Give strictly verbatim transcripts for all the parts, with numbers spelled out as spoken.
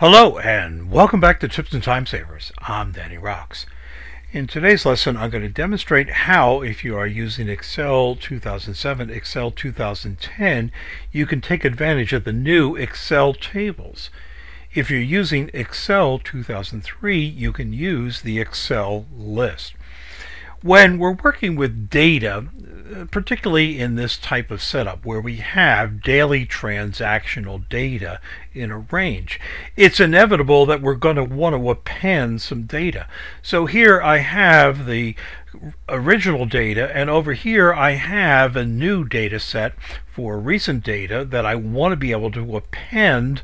Hello and welcome back to Tips and Time Savers. I'm Danny Rocks. In today's lesson I'm going to demonstrate how, if you are using Excel two thousand seven, Excel two thousand ten, you can take advantage of the new Excel tables. If you're using Excel two thousand three, you can use the Excel list. When we're working with data, particularly in this type of setup where we have daily transactional data in a range, it's inevitable that we're going to want to append some data. So here I have the original data, and over here I have a new data set for recent data that I want to be able to append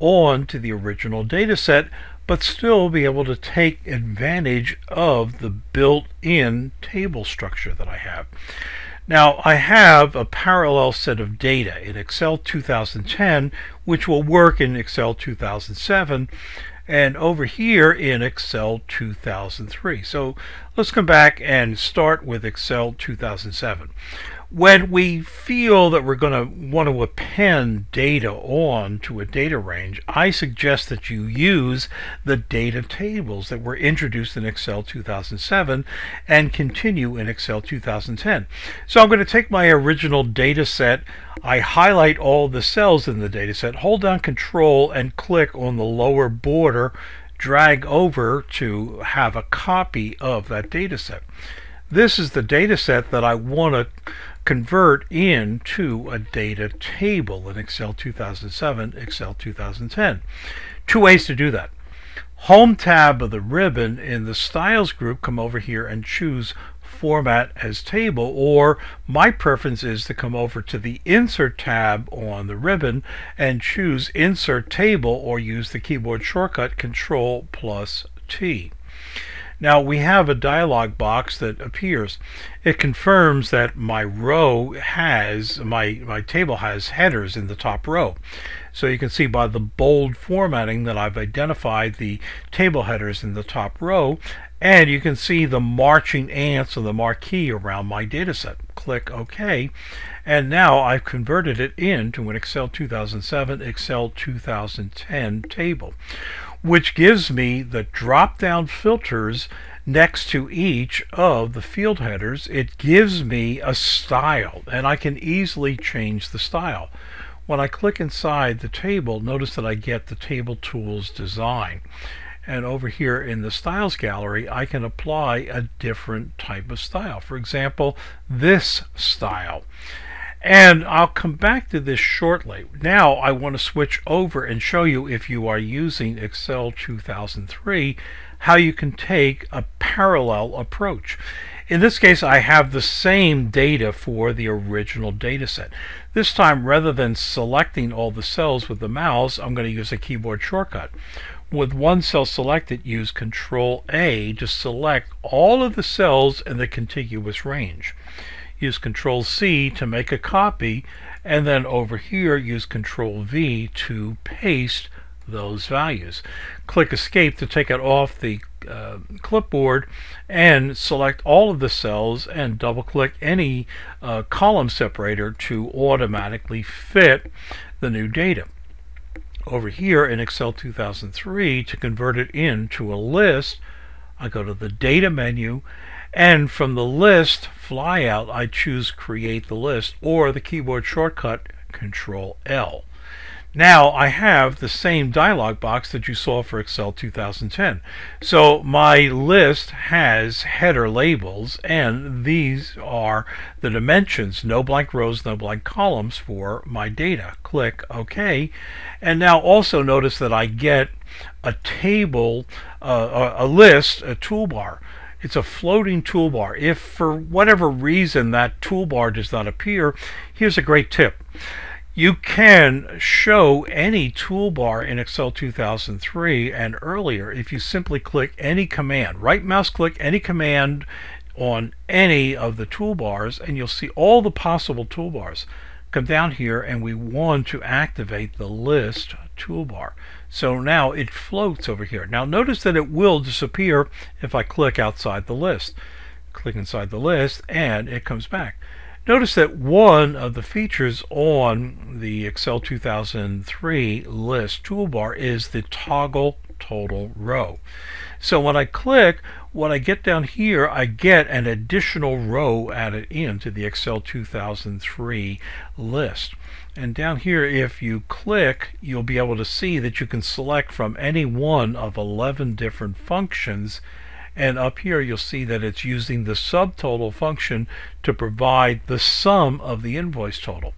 on to the original data set, but still be able to take advantage of the built-in table structure that I have. Now, I have a parallel set of data in Excel two thousand ten, which will work in Excel two thousand seven, and over here in Excel two thousand three. So let's come back and start with Excel two thousand seven. When we feel that we're going to want to append data on to a data range, I suggest that you use the data tables that were introduced in Excel two thousand seven and continue in Excel two thousand ten. So I'm going to take my original data set. I highlight all the cells in the data set, hold down Control and click on the lower border, drag over to have a copy of that data set. This is the data set that I want to convert into a data table in Excel two thousand seven, Excel two thousand ten. Two ways to do that. Home tab of the ribbon in the Styles group, come over here and choose Format as Table, or my preference is to come over to the Insert tab on the ribbon and choose Insert Table, or use the keyboard shortcut Control plus T. Now we have a dialog box that appears. It confirms that my row has, my, my table has headers in the top row. So you can see by the bold formatting that I've identified the table headers in the top row, and you can see the marching ants or the marquee around my data set. Click OK, and now I've converted it into an Excel two thousand seven, Excel two thousand ten table, which gives me the drop-down filters next to each of the field headers. It gives me a style, and I can easily change the style. When I click inside the table, notice that I get the Table Tools design. And over here in the Styles gallery, I can apply a different type of style. For example, this style. And I'll come back to this shortly. Now I want to switch over and show you, if you are using Excel two thousand three, how you can take a parallel approach. In this case, I have the same data for the original data set. This time, rather than selecting all the cells with the mouse, I'm going to use a keyboard shortcut. With one cell selected, use Control A to select all of the cells in the contiguous range. Use Control C to make a copy, and then over here use Control V to paste those values. Click Escape to take it off the uh, clipboard, and select all of the cells and double click any uh, column separator to automatically fit the new data. Over here in Excel two thousand three, to convert it into a list, I go to the Data menu, and from the list flyout I choose Create the List, or the keyboard shortcut Control L. Now I have the same dialog box that you saw for Excel two thousand ten. So my list has header labels, and these are the dimensions, no blank rows, no blank columns for my data. Click OK. And now also notice that I get a table, uh, a list, a toolbar. It's a floating toolbar. If for whatever reason that toolbar does not appear, here's a great tip. You can show any toolbar in Excel two thousand three and earlier if you simply click any command. Right mouse click any command on any of the toolbars, and you'll see all the possible toolbars. Come down here, and we want to activate the list toolbar. So now it floats over here. Now notice that it will disappear if I click outside the list. Click inside the list, and it comes back. Notice that one of the features on the Excel two thousand three list toolbar is the toggle total row. So when I click, when I get down here, I get an additional row added into the Excel two thousand three list. And down here, if you click, you'll be able to see that you can select from any one of eleven different functions. And up here you'll see that it's using the subtotal function to provide the sum of the invoice total.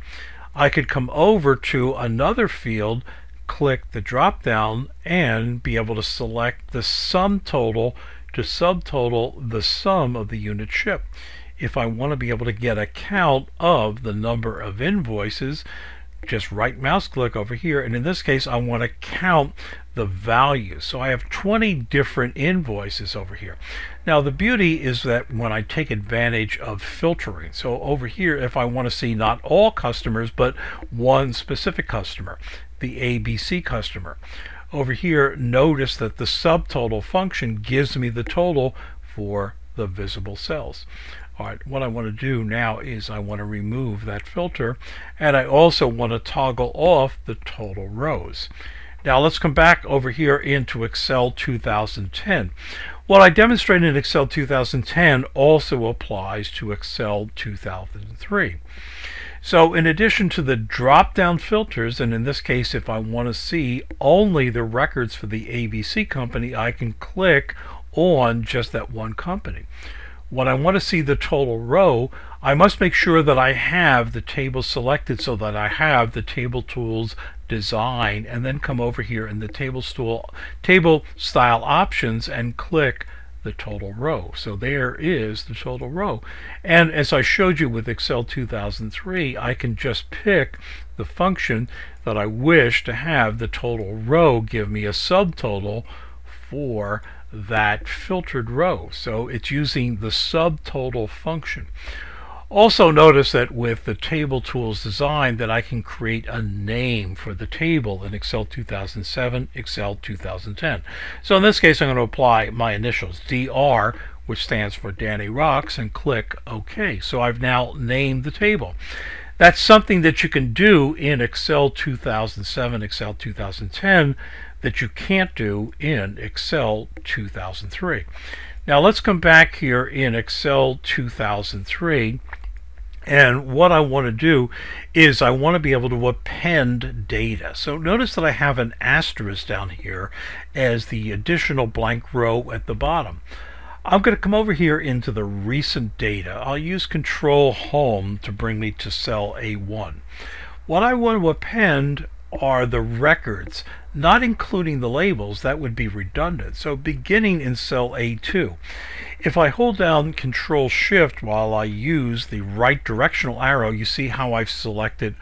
I could come over to another field, click the drop down, and be able to select the sum total to subtotal the sum of the units shipped. If I want to be able to get a count of the number of invoices, just right mouse click over here, and in this case I want to count the values. So I have twenty different invoices over here. Now the beauty is that when I take advantage of filtering, so over here if I want to see not all customers but one specific customer, the A B C customer, over here notice that the subtotal function gives me the total for the visible cells. Alright, what I want to do now is I want to remove that filter, and I also want to toggle off the total rows. Now let's come back over here into Excel two thousand ten. What I demonstrated in Excel two thousand ten also applies to Excel two thousand three. So in addition to the drop-down filters, and in this case if I want to see only the records for the A B C company, I can click on just that one company. When I want to see the total row, I must make sure that I have the table selected so that I have the table tools design, and then come over here in the table tool, table style options, and click the total row. So there is the total row. And as I showed you with Excel two thousand three, I can just pick the function that I wish to have the total row give me a subtotal for that filtered row. So it's using the subtotal function. Also notice that with the table tools design that I can create a name for the table in Excel two thousand seven, Excel two thousand ten. So in this case I'm going to apply my initials, D R, which stands for Danny Rocks, and click OK. So I've now named the table. That's something that you can do in Excel two thousand seven, Excel two thousand ten, that you can't do in Excel two thousand three. Now let's come back here in Excel two thousand three, and what I want to do is I want to be able to append data. So notice that I have an asterisk down here as the additional blank row at the bottom. I'm going to come over here into the recent data. I'll use Control Home to bring me to cell A one. What I want to append are the records, not including the labels. That would be redundant. So beginning in cell A two, if I hold down Control Shift while I use the right directional arrow, you see how I've selected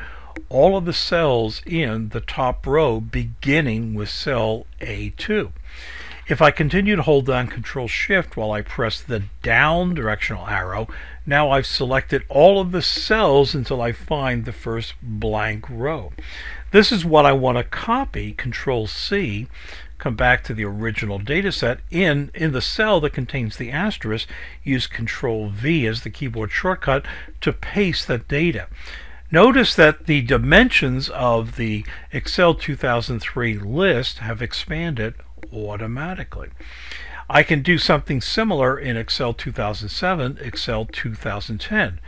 all of the cells in the top row beginning with cell A two. If I continue to hold down Control Shift while I press the down directional arrow, now I've selected all of the cells until I find the first blank row. This is what I want to copy. Control C, come back to the original data set. In, in the cell that contains the asterisk, use Control V as the keyboard shortcut to paste that data. Notice that the dimensions of the Excel two thousand three list have expanded automatically. I can do something similar in Excel two thousand seven, Excel two thousand ten.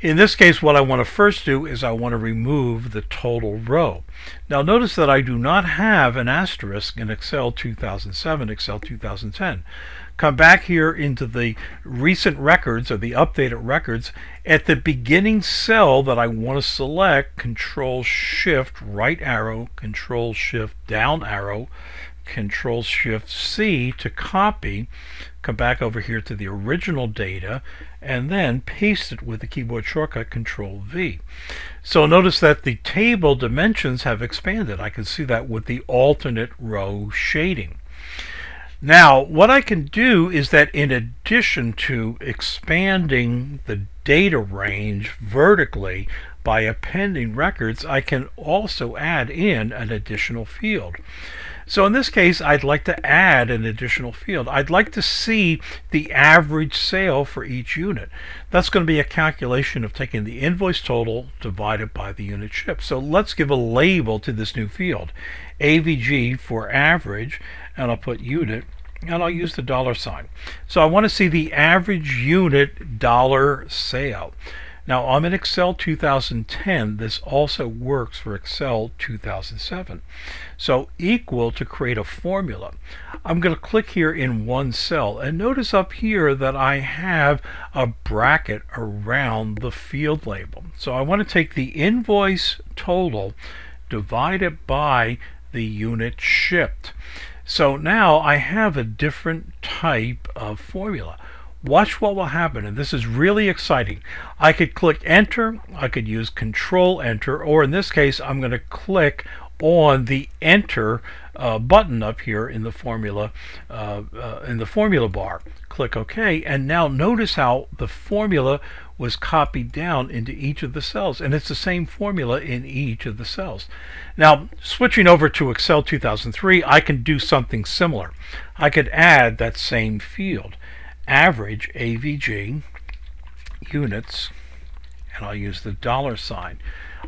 In this case, what I want to first do is I want to remove the total row. Now notice that I do not have an asterisk in Excel two thousand seven, Excel two thousand ten. Come back here into the recent records, or the updated records. At the beginning cell that I want to select, Control Shift right arrow, Control Shift down arrow, Control Shift C to copy, come back over here to the original data, and then paste it with the keyboard shortcut Control V. So notice that the table dimensions have expanded. I can see that with the alternate row shading. Now what I can do is that in addition to expanding the data range vertically by appending records, I can also add in an additional field. So in this case, I'd like to add an additional field. I'd like to see the average sale for each unit. That's going to be a calculation of taking the invoice total divided by the unit shipped. So let's give a label to this new field, A V G for average, and I'll put unit, and I'll use the dollar sign. So I want to see the average unit dollar sale. Now I'm in Excel two thousand ten. This also works for Excel two thousand seven. So equal to create a formula. I'm going to click here in one cell, and notice up here that I have a bracket around the field label. So I want to take the invoice total divided by the unit shipped. So now I have a different type of formula. Watch what will happen, and this is really exciting. I could click enter, I could use control enter, or in this case I'm going to click on the enter uh, button up here in the formula uh, uh, in the formula bar. Click OK, and now notice how the formula was copied down into each of the cells, and it's the same formula in each of the cells. Now switching over to Excel two thousand three, I can do something similar. I could add that same field, average, A V G, units, and I'll use the dollar sign.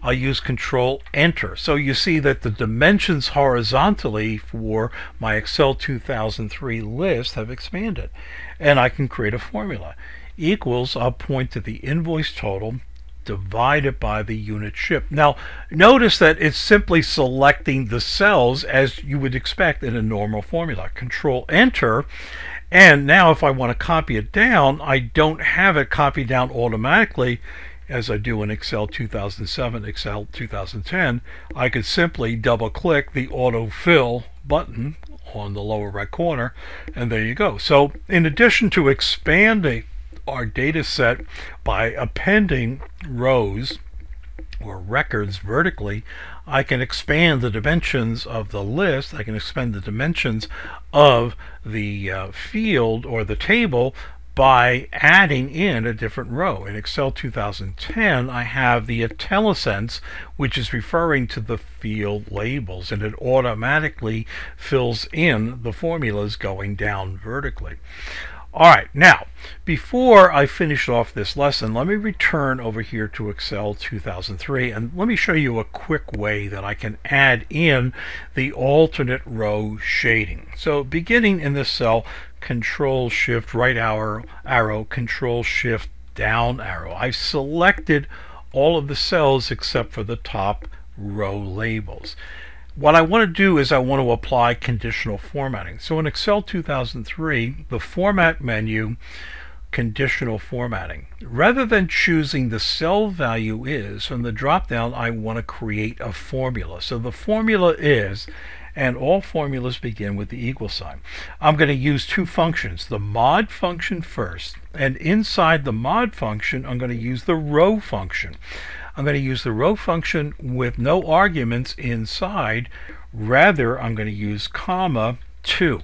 I'll use control enter. So you see that the dimensions horizontally for my Excel two thousand three list have expanded, and I can create a formula. Equals, I'll point to the invoice total divided by the unit shipped. Now notice that it's simply selecting the cells as you would expect in a normal formula. Control enter, and now if I want to copy it down, I don't have it copied down automatically as I do in Excel two thousand seven, Excel two thousand ten. I could simply double click the autofill button on the lower right corner, and there you go. So in addition to expanding our data set by appending rows or records vertically, I can expand the dimensions of the list, I can expand the dimensions of the uh, field or the table by adding in a different row. In Excel two thousand ten, I have the IntelliSense, which is referring to the field labels, and it automatically fills in the formulas going down vertically. Alright, now before I finish off this lesson, let me return over here to Excel two thousand three, and let me show you a quick way that I can add in the alternate row shading. So beginning in this cell, Control Shift right arrow, arrow Control Shift down arrow. I've selected all of the cells except for the top row labels. What I want to do is I want to apply conditional formatting. So in Excel two thousand three, the Format menu, Conditional Formatting. Rather than choosing the cell value is, from the drop-down I want to create a formula. So the formula is, and all formulas begin with the equal sign. I'm going to use two functions, the mod function first, and inside the mod function I'm going to use the row function. I'm going to use the row function with no arguments inside. Rather, I'm going to use comma two.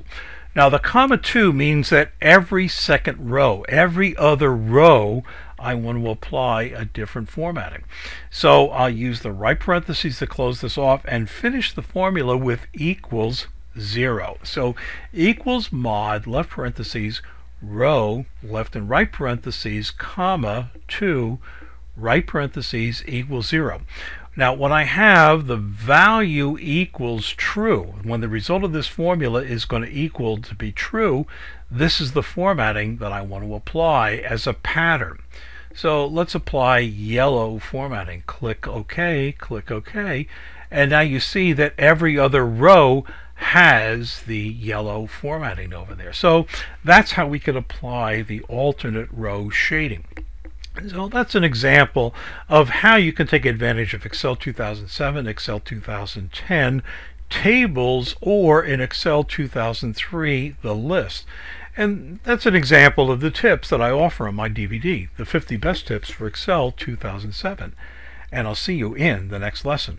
Now the comma two means that every second row, every other row, I want to apply a different formatting. So I'll use the right parentheses to close this off and finish the formula with equals zero. So equals mod, left parentheses, row, left and right parentheses, comma two, right parentheses, equals zero. Now when I have the value equals true, when the result of this formula is going to equal to be true, this is the formatting that I want to apply as a pattern. So let's apply yellow formatting. Click OK, click OK, and now you see that every other row has the yellow formatting over there. So that's how we could apply the alternate row shading. So that's an example of how you can take advantage of Excel two thousand seven, Excel two thousand ten tables, or in Excel two thousand three, the list. And that's an example of the tips that I offer on my D V D, The fifty Best Tips for Excel two thousand seven. And I'll see you in the next lesson.